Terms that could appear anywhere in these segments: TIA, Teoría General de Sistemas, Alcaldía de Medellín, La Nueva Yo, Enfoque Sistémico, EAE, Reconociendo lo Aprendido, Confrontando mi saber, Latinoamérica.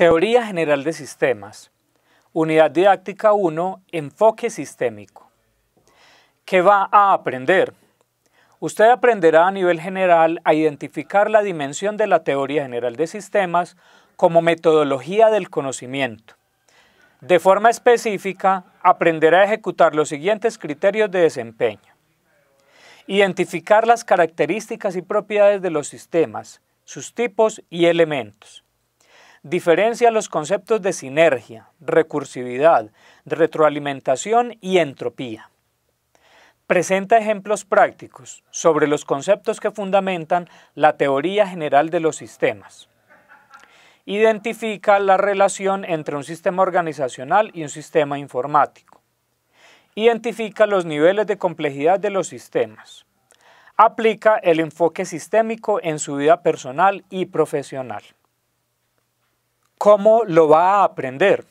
Teoría General de Sistemas, Unidad Didáctica 1, Enfoque Sistémico. ¿Qué va a aprender? Usted aprenderá a nivel general a identificar la dimensión de la Teoría General de Sistemas como metodología del conocimiento. De forma específica, aprenderá a ejecutar los siguientes criterios de desempeño. Identificar las características y propiedades de los sistemas, sus tipos y elementos. Diferencia los conceptos de sinergia, recursividad, retroalimentación y entropía. Presenta ejemplos prácticos sobre los conceptos que fundamentan la teoría general de los sistemas. Identifica la relación entre un sistema organizacional y un sistema informático. Identifica los niveles de complejidad de los sistemas. Aplica el enfoque sistémico en su vida personal y profesional. ¿Cómo lo va a aprender?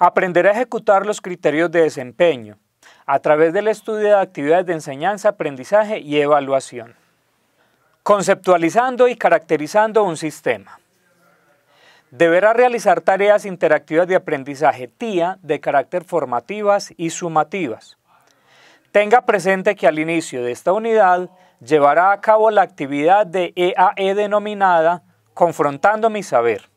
Aprenderá a ejecutar los criterios de desempeño a través del estudio de actividades de enseñanza, aprendizaje y evaluación. Conceptualizando y caracterizando un sistema. Deberá realizar tareas interactivas de aprendizaje TIA de carácter formativas y sumativas. Tenga presente que al inicio de esta unidad llevará a cabo la actividad de EAE denominada Confrontando mi saber,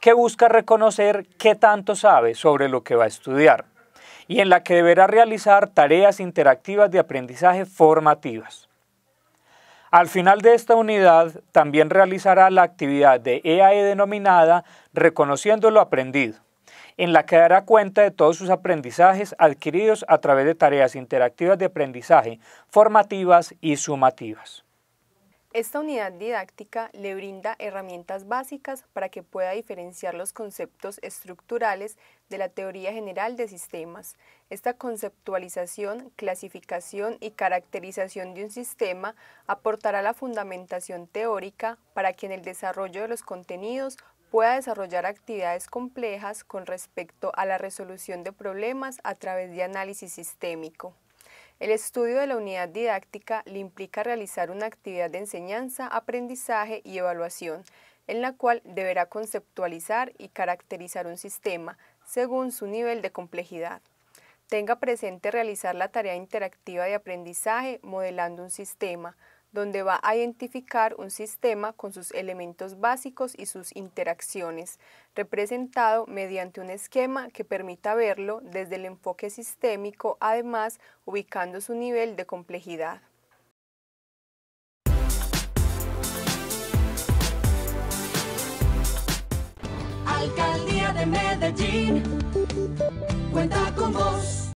que busca reconocer qué tanto sabe sobre lo que va a estudiar y en la que deberá realizar tareas interactivas de aprendizaje formativas. Al final de esta unidad también realizará la actividad de EAE denominada Reconociendo lo Aprendido, en la que dará cuenta de todos sus aprendizajes adquiridos a través de tareas interactivas de aprendizaje formativas y sumativas. Esta unidad didáctica le brinda herramientas básicas para que pueda diferenciar los conceptos estructurales de la teoría general de sistemas. Esta conceptualización, clasificación y caracterización de un sistema aportará la fundamentación teórica para que en el desarrollo de los contenidos pueda desarrollar actividades complejas con respecto a la resolución de problemas a través de análisis sistémico. El estudio de la unidad didáctica le implica realizar una actividad de enseñanza, aprendizaje y evaluación, en la cual deberá conceptualizar y caracterizar un sistema según su nivel de complejidad. Tenga presente realizar la tarea interactiva de aprendizaje modelando un sistema, donde va a identificar un sistema con sus elementos básicos y sus interacciones, representado mediante un esquema que permita verlo desde el enfoque sistémico, además ubicando su nivel de complejidad. Alcaldía de Medellín, cuenta con vos.